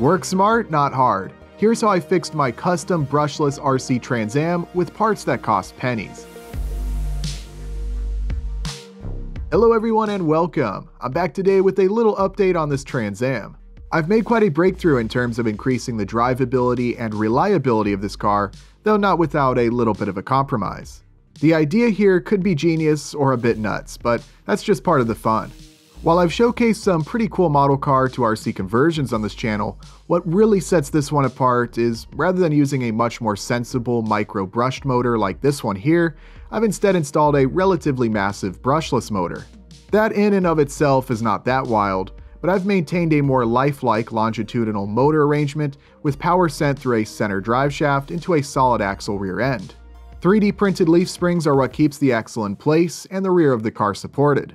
Work smart, not hard. Here's how I fixed my custom brushless RC Trans Am with parts that cost pennies. Hello everyone and welcome. I'm back today with a little update on this Trans Am. I've made quite a breakthrough in terms of increasing the drivability and reliability of this car, though not without a little bit of a compromise. The idea here could be genius or a bit nuts, but that's just part of the fun. While I've showcased some pretty cool model car to RC conversions on this channel, what really sets this one apart is, rather than using a much more sensible micro-brushed motor like this one here, I've instead installed a relatively massive brushless motor. That in and of itself is not that wild, but I've maintained a more lifelike longitudinal motor arrangement with power sent through a center drive shaft into a solid axle rear end. 3D printed leaf springs are what keeps the axle in place and the rear of the car supported.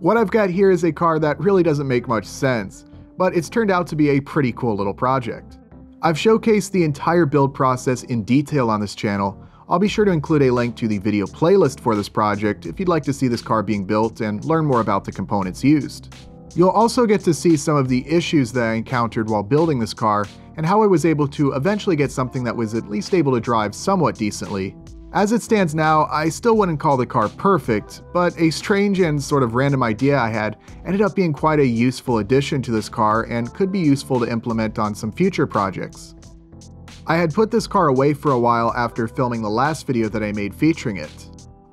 What I've got here is a car that really doesn't make much sense, but it's turned out to be a pretty cool little project. I've showcased the entire build process in detail on this channel. I'll be sure to include a link to the video playlist for this project if you'd like to see this car being built and learn more about the components used. You'll also get to see some of the issues that I encountered while building this car and how I was able to eventually get something that was at least able to drive somewhat decently. As it stands now, I still wouldn't call the car perfect, but a strange and sort of random idea I had ended up being quite a useful addition to this car and could be useful to implement on some future projects. I had put this car away for a while after filming the last video that I made featuring it.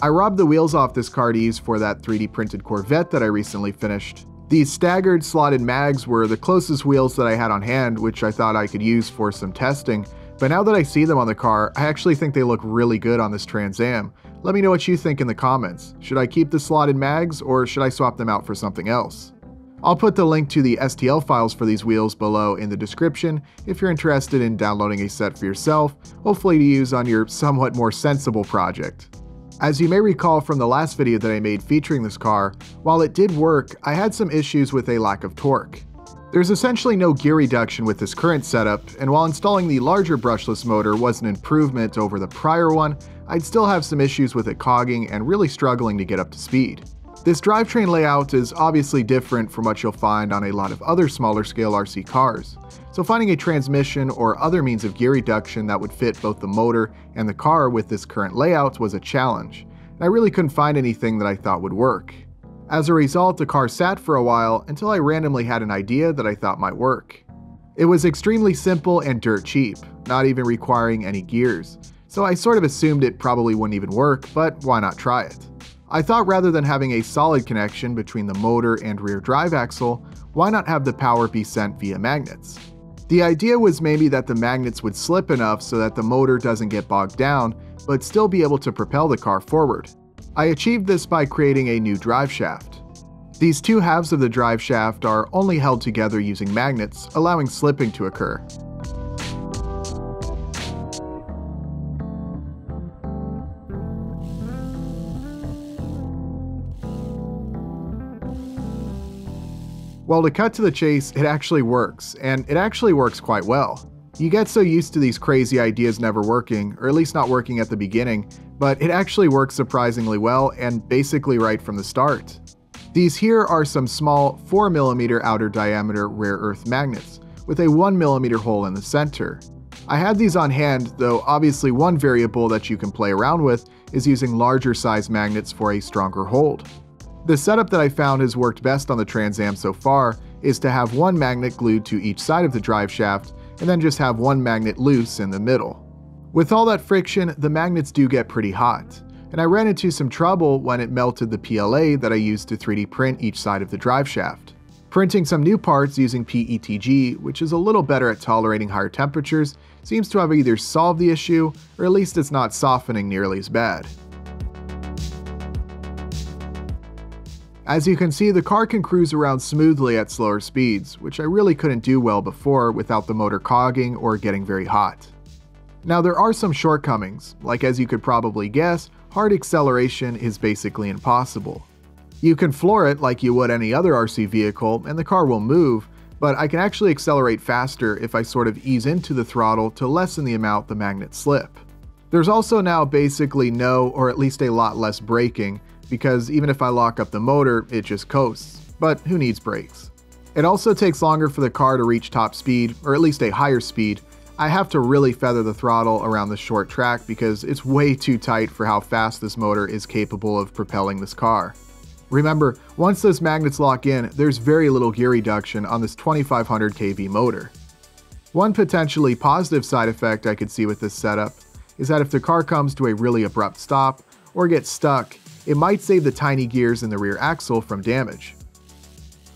I robbed the wheels off this car to use for that 3D printed Corvette that I recently finished. These staggered slotted mags were the closest wheels that I had on hand, which I thought I could use for some testing. But now that I see them on the car, I actually think they look really good on this Trans Am. Let me know what you think in the comments. Should I keep the slotted mags or should I swap them out for something else? I'll put the link to the STL files for these wheels below in the description if you're interested in downloading a set for yourself, hopefully to use on your somewhat more sensible project. As you may recall from the last video that I made featuring this car, while it did work, I had some issues with a lack of torque. There's essentially no gear reduction with this current setup, and while installing the larger brushless motor was an improvement over the prior one, I'd still have some issues with it cogging and really struggling to get up to speed. This drivetrain layout is obviously different from what you'll find on a lot of other smaller scale RC cars, so finding a transmission or other means of gear reduction that would fit both the motor and the car with this current layout was a challenge, and I really couldn't find anything that I thought would work. As a result, the car sat for a while until I randomly had an idea that I thought might work. It was extremely simple and dirt cheap, not even requiring any gears, so I sort of assumed it probably wouldn't even work, but why not try it? I thought rather than having a solid connection between the motor and rear drive axle, why not have the power be sent via magnets? The idea was maybe that the magnets would slip enough so that the motor doesn't get bogged down, but still be able to propel the car forward. I achieved this by creating a new drive shaft. These two halves of the drive shaft are only held together using magnets, allowing slipping to occur. Well, to cut to the chase, it actually works, and it actually works quite well. You get so used to these crazy ideas never working, or at least not working at the beginning, but it actually works surprisingly well and basically right from the start. These here are some small 4mm outer diameter rare earth magnets with a 1mm hole in the center. I had these on hand, though obviously one variable that you can play around with is using larger size magnets for a stronger hold. The setup that I found has worked best on the Trans Am so far is to have one magnet glued to each side of the drive shaft and then just have one magnet loose in the middle. With all that friction, the magnets do get pretty hot, and I ran into some trouble when it melted the PLA that I used to 3D print each side of the drive shaft. Printing some new parts using PETG, which is a little better at tolerating higher temperatures, seems to have either solved the issue, or at least it's not softening nearly as bad. As you can see, the car can cruise around smoothly at slower speeds, which I really couldn't do well before without the motor cogging or getting very hot. Now there are some shortcomings, like as you could probably guess, hard acceleration is basically impossible. You can floor it like you would any other RC vehicle and the car will move, but I can actually accelerate faster if I sort of ease into the throttle to lessen the amount the magnets slip. There's also now basically no, or at least a lot less braking, because even if I lock up the motor, it just coasts, but who needs brakes? It also takes longer for the car to reach top speed, or at least a higher speed. I have to really feather the throttle around this short track because it's way too tight for how fast this motor is capable of propelling this car. Remember, once those magnets lock in, there's very little gear reduction on this 2500 KV motor. One potentially positive side effect I could see with this setup is that if the car comes to a really abrupt stop or gets stuck, it might save the tiny gears in the rear axle from damage.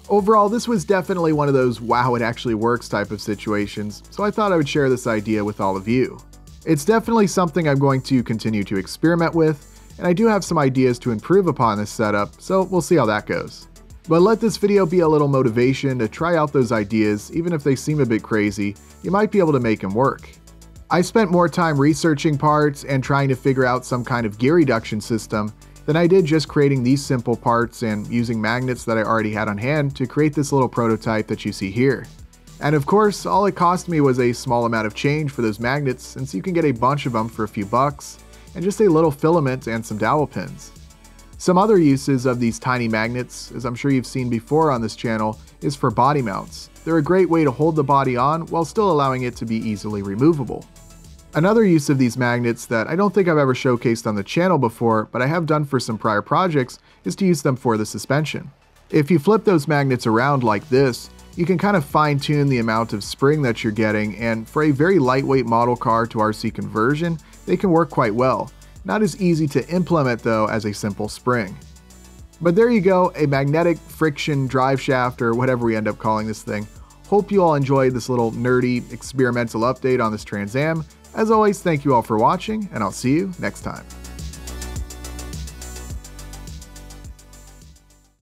Overall, this was definitely one of those wow, it actually works type of situations, so I thought I would share this idea with all of you. It's definitely something I'm going to continue to experiment with, and I do have some ideas to improve upon this setup, so we'll see how that goes. But let this video be a little motivation to try out those ideas, even if they seem a bit crazy, you might be able to make them work. I spent more time researching parts and trying to figure out some kind of gear reduction system than I did just creating these simple parts and using magnets that I already had on hand to create this little prototype that you see here. And of course, all it cost me was a small amount of change for those magnets, since you can get a bunch of them for a few bucks, and just a little filament and some dowel pins. Some other uses of these tiny magnets, as I'm sure you've seen before on this channel, is for body mounts. They're a great way to hold the body on while still allowing it to be easily removable. Another use of these magnets that I don't think I've ever showcased on the channel before, but I have done for some prior projects, is to use them for the suspension. If you flip those magnets around like this, you can kind of fine-tune the amount of spring that you're getting, and for a very lightweight model car to RC conversion, they can work quite well. Not as easy to implement though as a simple spring. But there you go, a magnetic friction drive shaft, or whatever we end up calling this thing. Hope you all enjoyed this little nerdy experimental update on this Trans Am. As always, thank you all for watching, and I'll see you next time.